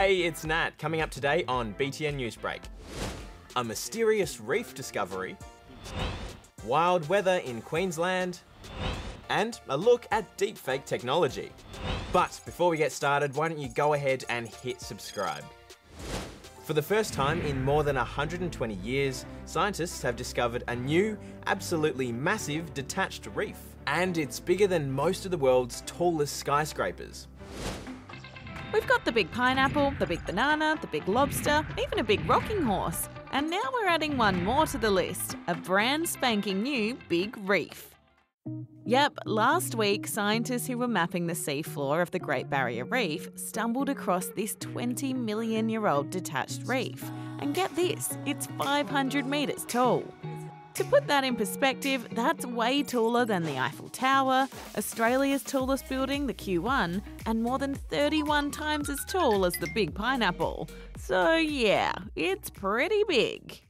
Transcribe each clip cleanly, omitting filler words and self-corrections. Hey, it's Nat, coming up today on BTN Newsbreak. A mysterious reef discovery, wild weather in Queensland, and a look at deepfake technology. But before we get started, why don't you go ahead and hit subscribe. For the first time in more than 120 years, scientists have discovered a new, absolutely massive detached reef. And it's bigger than most of the world's tallest skyscrapers. We've got the big pineapple, the big banana, the big lobster, even a big rocking horse. And now we're adding one more to the list, a brand spanking new big reef. Yep, last week, scientists who were mapping the seafloor of the Great Barrier Reef stumbled across this 20 million-year-old detached reef. And get this, it's 500 metres tall. To put that in perspective, that's way taller than the Eiffel Tower, Australia's tallest building, the Q1, and more than 31 times as tall as the Big Pineapple. So yeah, it's pretty big.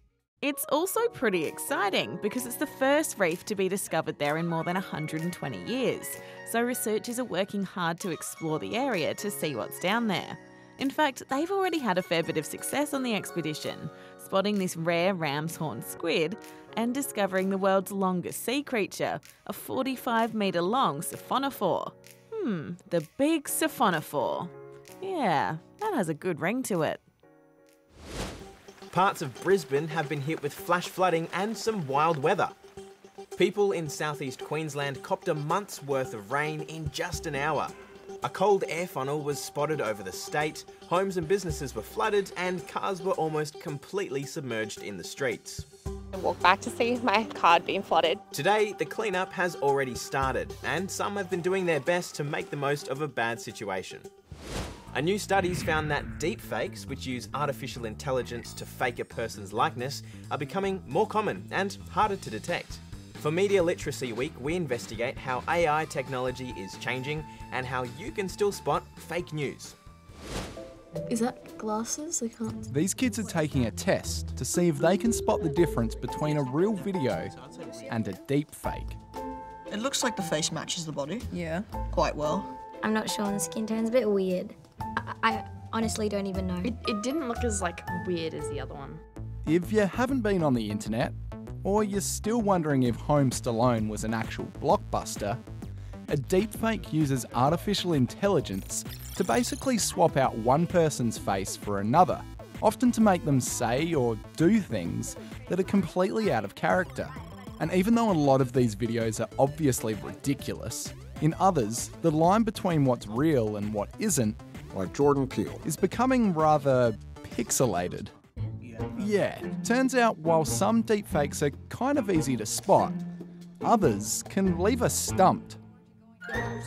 It's also pretty exciting because it's the first reef to be discovered there in more than 120 years, so researchers are working hard to explore the area to see what's down there. In fact, they've already had a fair bit of success on the expedition, spotting this rare ram's horn squid and discovering the world's longest sea creature, a 45-metre-long siphonophore. The big siphonophore. Yeah, that has a good ring to it. Parts of Brisbane have been hit with flash flooding and some wild weather. People in southeast Queensland copped a month's worth of rain in just an hour. A cold air funnel was spotted over the state, homes and businesses were flooded, and cars were almost completely submerged in the streets. I walked back to see my car being flooded. Today, the cleanup has already started, and some have been doing their best to make the most of a bad situation. A new study's found that deepfakes, which use artificial intelligence to fake a person's likeness, are becoming more common and harder to detect. For Media Literacy Week, we investigate how AI technology is changing and how you can still spot fake news. Is that glasses? I can't. These kids are taking a test to see if they can spot the difference between a real video and a deepfake. It looks like the face matches the body. Yeah. Quite well. I'm not sure on the skin tone's a bit weird. I honestly don't even know. It didn't look as weird as the other one. If you haven't been on the internet, or you're still wondering if Home Stallone was an actual blockbuster, a deepfake uses artificial intelligence to basically swap out one person's face for another, often to make them say or do things that are completely out of character. And even though a lot of these videos are obviously ridiculous, in others, the line between what's real and what isn't, like Jordan Peele, is becoming rather pixelated. Yeah, turns out while some deepfakes are kind of easy to spot, others can leave us stumped.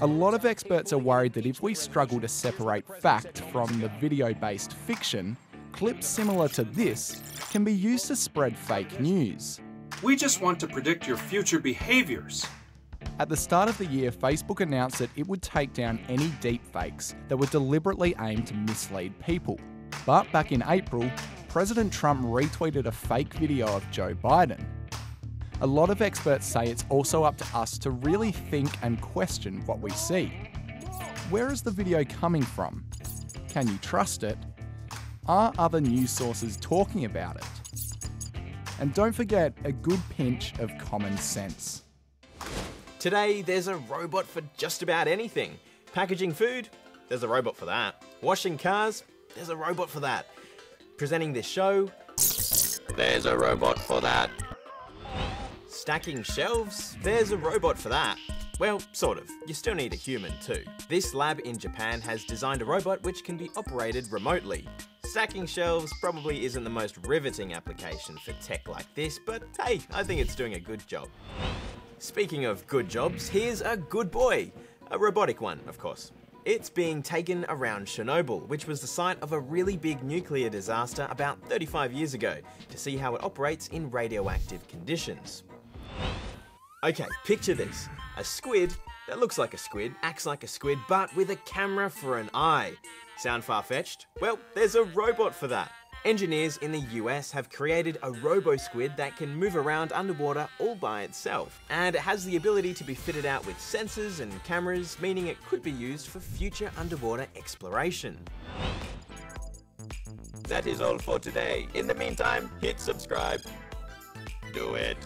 A lot of experts are worried that if we struggle to separate fact from the video-based fiction, clips similar to this can be used to spread fake news. We just want to predict your future behaviours. At the start of the year, Facebook announced that it would take down any deepfakes that were deliberately aimed to mislead people. But back in April, President Trump retweeted a fake video of Joe Biden. A lot of experts say it's also up to us to really think and question what we see. Where is the video coming from? Can you trust it? Are other news sources talking about it? And don't forget a good pinch of common sense. Today, there's a robot for just about anything. Packaging food? There's a robot for that. Washing cars? There's a robot for that. Presenting this show? There's a robot for that. Stacking shelves? There's a robot for that. Well, sort of. You still need a human too. This lab in Japan has designed a robot which can be operated remotely. Stacking shelves probably isn't the most riveting application for tech like this, but hey, I think it's doing a good job. Speaking of good jobs, here's a good boy. A robotic one, of course. It's being taken around Chernobyl, which was the site of a really big nuclear disaster about 35 years ago, to see how it operates in radioactive conditions. Okay, picture this. A squid that looks like a squid, acts like a squid, but with a camera for an eye. Sound far-fetched? Well, there's a robot for that. Engineers in the US have created a robo-squid that can move around underwater all by itself, and it has the ability to be fitted out with sensors and cameras, meaning it could be used for future underwater exploration. That is all for today. In the meantime, hit subscribe. Do it.